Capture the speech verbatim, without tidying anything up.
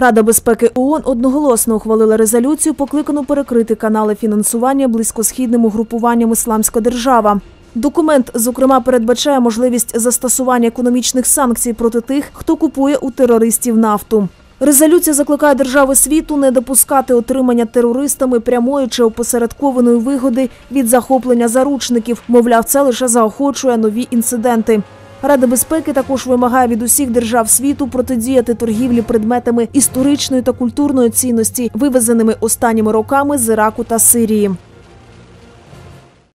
Рада безпеки ООН одноголосно ухвалила резолюцію, покликану перекрити канали фінансування близькосхідним угрупуванням «Ісламська держава». Документ, зокрема, передбачає можливість застосування економічних санкцій проти тих, хто купує у терористів нафту. Резолюція закликає держави світу не допускати отримання терористами прямої чи опосередкованої вигоди від захоплення заручників. Мовляв, це лише заохочує нові інциденти. Рада безпеки також вимагає від усіх держав світу протидіяти торгівлі предметами історичної та культурної цінності, вивезеними останніми роками з Іраку та Сирії.